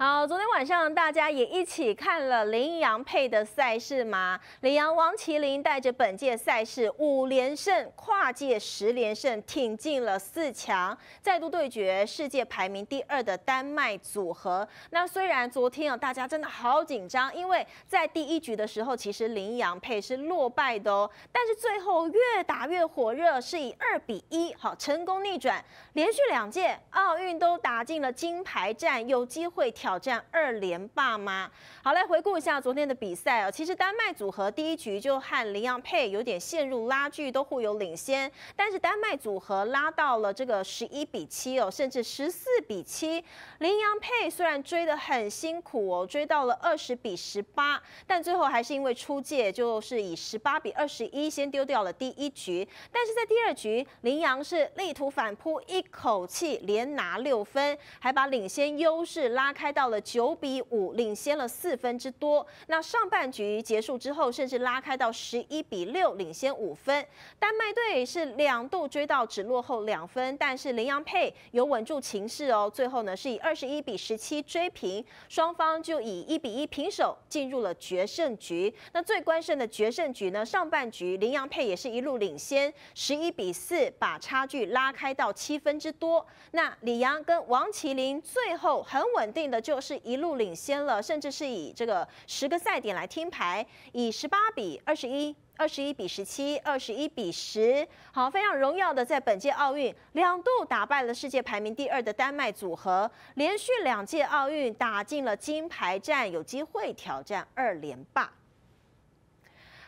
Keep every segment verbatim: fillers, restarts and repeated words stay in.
好，昨天晚上大家也一起看了麟洋配的赛事吗？麟洋王麒麟带着本届赛事五连胜，跨界十连胜，挺进了四强，再度对决世界排名第二的丹麦组合。那虽然昨天啊大家真的好紧张，因为在第一局的时候，其实麟洋配是落败的哦，但是最后越打越火热，是以二比一好成功逆转，连续两届奥运都打进了金牌战，有机会挑战。 挑战二连霸吗？好，来回顾一下昨天的比赛哦。其实丹麦组合第一局就和麟洋配有点陷入拉锯，都互有领先。但是丹麦组合拉到了这个十一比七哦，甚至十四比七。麟洋配虽然追得很辛苦哦，追到了二十比十八，但最后还是因为出界，就是以十八比二十一先丢掉了第一局。但是在第二局，麟洋是力图反扑，一口气连拿六分，还把领先优势拉开。 到了九比五，领先了四分之多。那上半局结束之后，甚至拉开到十一比六，领先五分。丹麦队是两度追到只落后两分，但是麟洋配有稳住情势哦。最后呢，是以二十一比十七追平，双方就以一比一平手进入了决胜局。那最关键的决胜局呢，上半局麟洋配也是一路领先，十一比四把差距拉开到七分之多。那麟洋跟王麒麟最后很稳定的。 就是一路领先了，甚至是以这个十个赛点来听牌，以十八比二十一、二十一比十七、二十一比十，好，非常荣耀的在本届奥运两度打败了世界排名第二的丹麦组合，连续两届奥运打进了金牌战，有机会挑战二连霸。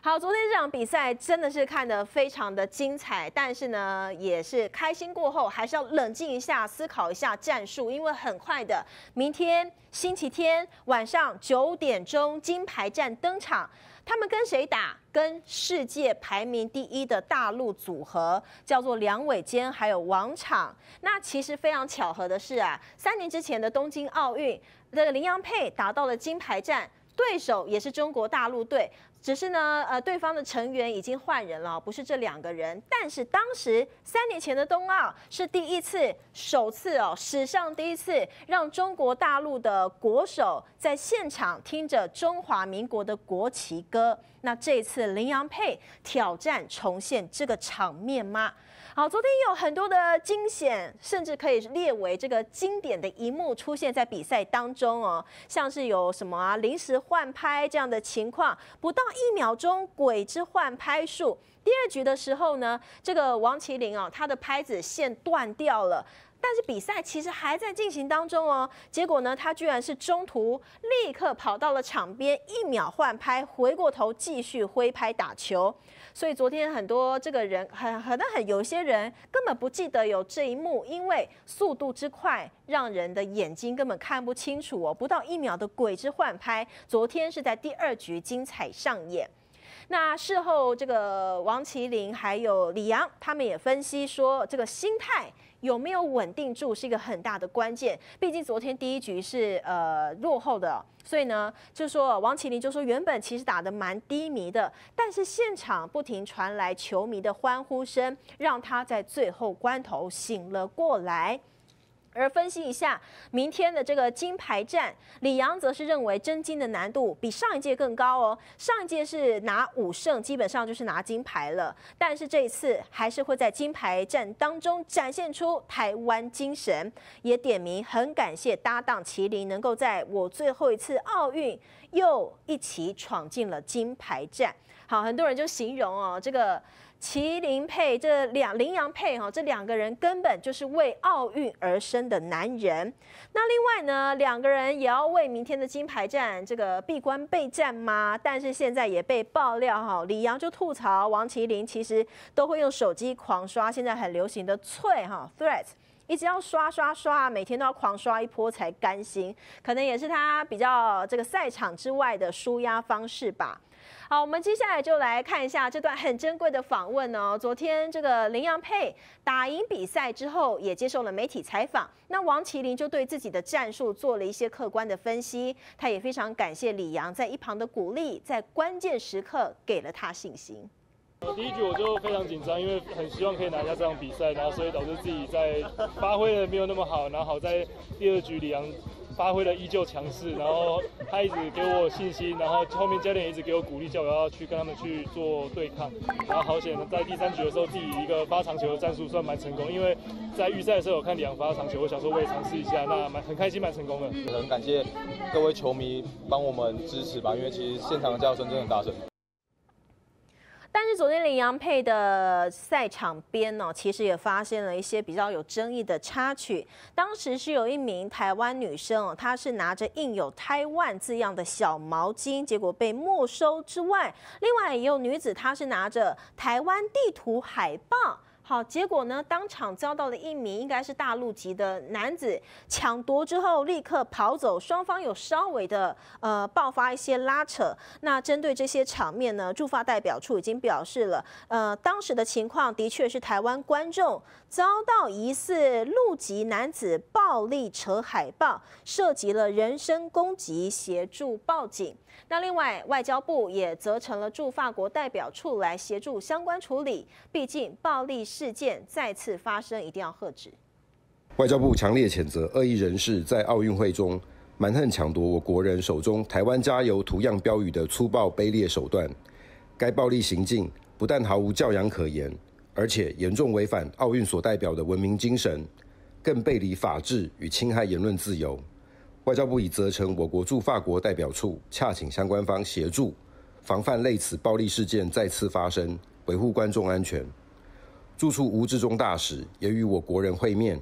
好，昨天这场比赛真的是看得非常的精彩，但是呢，也是开心过后还是要冷静一下，思考一下战术，因为很快的，明天星期天晚上九点钟金牌战登场，他们跟谁打？跟世界排名第一的大陆组合，叫做梁伟坚还有王昶。那其实非常巧合的是啊，三年之前的东京奥运，这个麟洋配打到了金牌战，对手也是中国大陆队。 只是呢，呃，对方的成员已经换人了，不是这两个人。但是当时三年前的冬奥是第一次、首次哦，史上第一次让中国大陆的国手在现场听着中华民国的国旗歌。那这次麟洋配挑战重现这个场面吗？ 好，昨天有很多的惊险，甚至可以列为这个经典的一幕出现在比赛当中哦，像是有什么啊临时换拍这样的情况，不到一秒钟鬼之换拍术。第二局的时候呢，这个王麒麟哦，他的拍子线断掉了。 但是比赛其实还在进行当中哦，结果呢，他居然是中途立刻跑到了场边，一秒换拍，回过头继续挥拍打球。所以昨天很多这个人很可能很有些人根本不记得有这一幕，因为速度之快让人的眼睛根本看不清楚哦。不到一秒的鬼之换拍，昨天是在第二局精彩上演。 那事后，这个王麒麟还有麟洋，他们也分析说，这个心态有没有稳定住是一个很大的关键。毕竟昨天第一局是呃落后的，所以呢，就说王麒麟就说原本其实打得蛮低迷的，但是现场不停传来球迷的欢呼声，让他在最后关头醒了过来。 而分析一下明天的这个金牌战，麟洋则是认为真金的难度比上一届更高哦。上一届是拿五胜，基本上就是拿金牌了。但是这一次还是会在金牌战当中展现出台湾精神，也点名很感谢搭档麒麟能够在我最后一次奥运又一起闯进了金牌战。好，很多人就形容哦这个。 麒麟配这两麟洋配哈，这两个人根本就是为奥运而生的男人。那另外呢，两个人也要为明天的金牌战这个闭关备战吗？但是现在也被爆料哈，麟洋就吐槽王麒麟其实都会用手机狂刷，现在很流行的脆哈 threads。 一直要刷刷刷，每天都要狂刷一波才甘心，可能也是他比较这个赛场之外的舒压方式吧。好，我们接下来就来看一下这段很珍贵的访问哦。昨天这个麟洋配打赢比赛之后，也接受了媒体采访。那王麒麟就对自己的战术做了一些客观的分析，他也非常感谢麟洋在一旁的鼓励，在关键时刻给了他信心。我第一局我就非常紧张，因为很希望可以拿下这场比赛，然后所以导致自己在发挥的没有那么好，然后好在第二局李昂发挥的依旧强势，然后他一直给我信心，然后后面教练一直给我鼓励，叫我要去跟他们去做对抗，然后好险在第三局的时候自己一个发长球的战术算蛮成功，因为在预赛的时候有看李昂发长球，我想说我也尝试一下，那蛮很开心，蛮成功的。很感谢各位球迷帮我们支持吧，因为其实现场的叫声真的很大声。 但是昨天林洋配的赛场边呢、哦，其实也发现了一些比较有争议的插曲。当时是有一名台湾女生哦，她是拿着印有“台湾”字样的小毛巾，结果被没收之外，另外也有女子她是拿着台湾地图海报。 好，结果呢？当场遭到了一名应该是大陆籍的男子抢夺之后，立刻跑走。双方有稍微的呃爆发一些拉扯。那针对这些场面呢，驻法代表处已经表示了，呃，当时的情况的确是台湾观众遭到疑似陆籍男子暴力扯海报，涉及了人身攻击，协助报警。那另外，外交部也责成了驻法国代表处来协助相关处理，毕竟暴力是 事件再次发生，一定要喝止。外交部强烈谴责恶意人士在奥运会中蛮横抢夺我国人手中“台湾加油”图样标语的粗暴卑劣手段。该暴力行径不但毫无教养可言，而且严重违反奥运所代表的文明精神，更背离法治与侵害言论自由。外交部已责成我国驻法国代表处洽请相关方协助，防范类似暴力事件再次发生，维护观众安全。 驻处吴志忠大使也与我国人会面，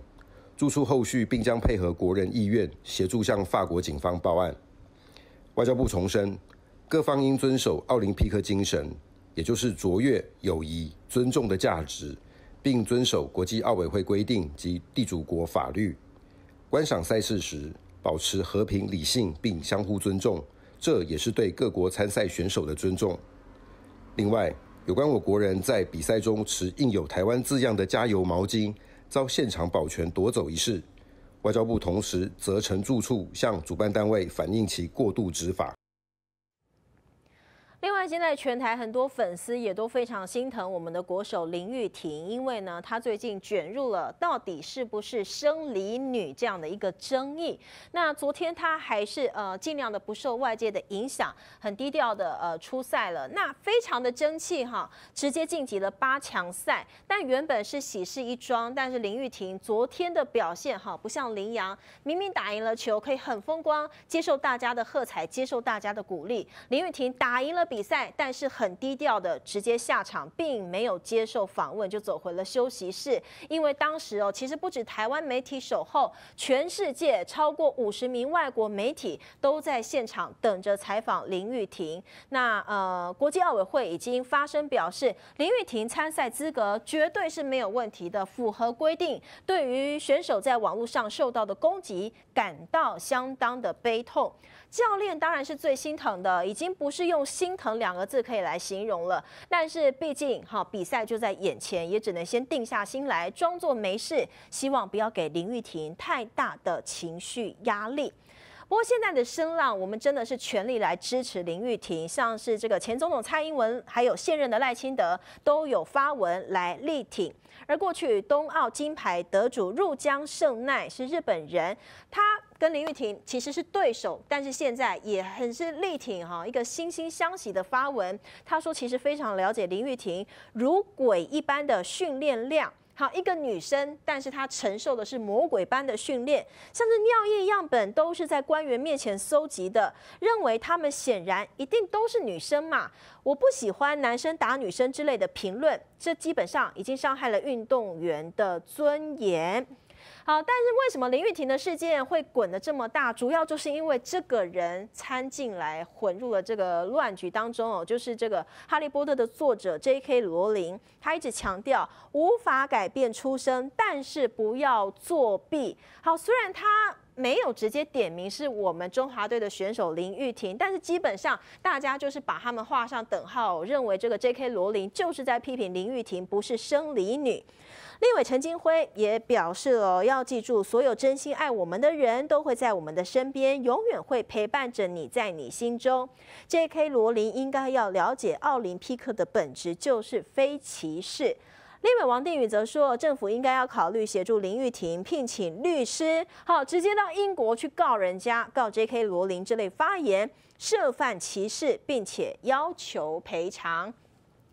驻处后续并将配合国人意愿，协助向法国警方报案。外交部重申，各方应遵守奥林匹克精神，也就是卓越、友谊、尊重的价值，并遵守国际奥委会规定及地主国法律。观赏赛事时，保持和平理性并相互尊重，这也是对各国参赛选手的尊重。另外， 有关我国人在比赛中持印有“台湾”字样的加油毛巾遭现场保全夺走一事，外交部同时责成驻处向主办单位反映其过度执法。 另外，现在全台很多粉丝也都非常心疼我们的国手林育庭，因为呢，她最近卷入了到底是不是生理女这样的一个争议。那昨天她还是呃尽量的不受外界的影响，很低调的呃出赛了，那非常的争气哈，直接晋级了八强赛。但原本是喜事一桩，但是林育庭昨天的表现哈，不像林洋，明明打赢了球，可以很风光，接受大家的喝彩，接受大家的鼓励。林育庭打赢了 比赛，但是很低调的直接下场，并没有接受访问，就走回了休息室。因为当时哦，其实不止台湾媒体守候，全世界超过五十名外国媒体都在现场等着采访林育庭。那呃，国际奥委会已经发声表示，林育庭参赛资格绝对是没有问题的，符合规定。对于选手在网络上受到的攻击，感到相当的悲痛。教练当然是最心疼的，已经不是用心 疼两个字可以来形容了，但是毕竟哈比赛就在眼前，也只能先定下心来，装作没事，希望不要给林育庭太大的情绪压力。 不过现在的声浪，我们真的是全力来支持林育庭，像是这个前总统蔡英文，还有现任的赖清德都有发文来力挺。而过去冬奥金牌得主入江胜奈是日本人，他跟林育庭其实是对手，但是现在也很是力挺哈，一个惺惺相惜的发文。他说其实非常了解林育庭如鬼一般的训练量。 好，一个女生，但是她承受的是魔鬼般的训练，像是尿液样本都是在官员面前搜集的，认为他们显然一定都是女生嘛。我不喜欢男生打女生之类的评论，这基本上已经伤害了运动员的尊严。 好，但是为什么林育庭的事件会滚得这么大？主要就是因为这个人掺进来，混入了这个乱局当中哦。就是这个《哈利波特》的作者 J K 罗琳，他一直强调无法改变出生，但是不要作弊。好，虽然他没有直接点名是我们中华队的选手林育婷，但是基本上大家就是把他们画上等号，认为这个 J K 罗琳就是在批评林育婷不是生理女。立委陈金辉也表示了，要记住，所有真心爱我们的人都会在我们的身边，永远会陪伴着你，在你心中。J K 罗琳应该要了解，奥林匹克的本质就是非歧视。 立委王定宇则说，政府应该要考虑协助林育婷聘请律师，好直接到英国去告人家，告 J K 罗琳这类发言涉犯歧视，并且要求赔偿。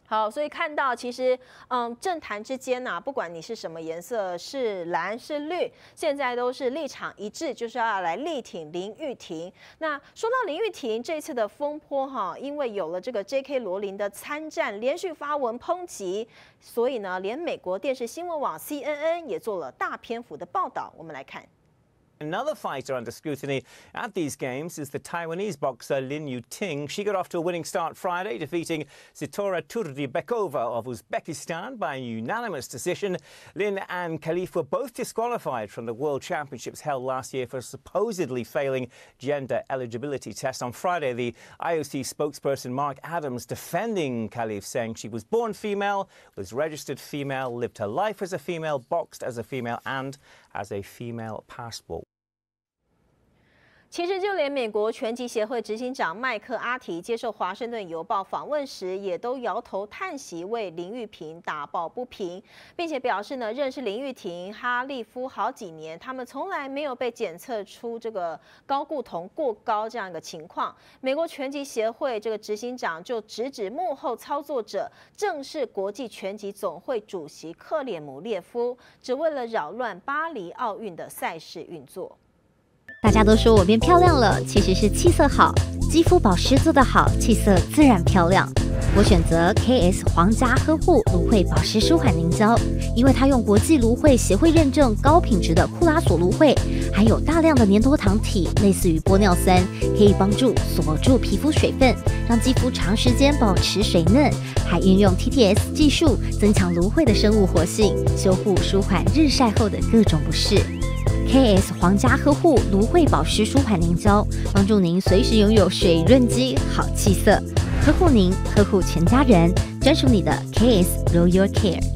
好，所以看到其实，嗯，政坛之间呐、啊，不管你是什么颜色，是蓝是绿，现在都是立场一致，就是要来力挺林育婷。那说到林育婷这次的风波哈，因为有了这个 J K 罗琳的参战，连续发文抨击，所以呢，连美国电视新闻网 C N N 也做了大篇幅的报道。我们来看。 Another fighter under scrutiny at these games is the Taiwanese boxer Lin Yuting. She got off to a winning start Friday, defeating Sitora Turdibekova of Uzbekistan by a unanimous decision. Lin and Khalif were both disqualified from the World Championships held last year for supposedly failing gender eligibility tests. On Friday, the I O C spokesperson Mark Adams defending Khalif, saying she was born female, was registered female, lived her life as a female, boxed as a female, and has a female passport. 其实，就连美国拳击协会执行长麦克阿提接受《华盛顿邮报》访问时，也都摇头叹息，为林育婷打抱不平，并且表示呢，认识林育婷、哈利夫好几年，他们从来没有被检测出这个高固酮过高这样一个情况。美国拳击协会这个执行长就直指幕后操作者，正是国际拳击总会主席克列姆列夫，只为了扰乱巴黎奥运的赛事运作。 大家都说我变漂亮了，其实是气色好，肌肤保湿做得好，气色自然漂亮。我选择 K S 皇家呵护芦荟保湿舒缓凝胶，因为它用国际芦荟协会认证高品质的库拉索芦荟，含有大量的粘多糖体，类似于玻尿酸，可以帮助锁住皮肤水分，让肌肤长时间保持水嫩。还运用 T T S 技术，增强芦荟的生物活性，修护舒缓日晒后的各种不适。 K S 皇家呵护芦荟保湿舒缓凝胶，帮助您随时拥有水润肌、好气色，呵护您，呵护全家人，专属你的 K S Royal Care。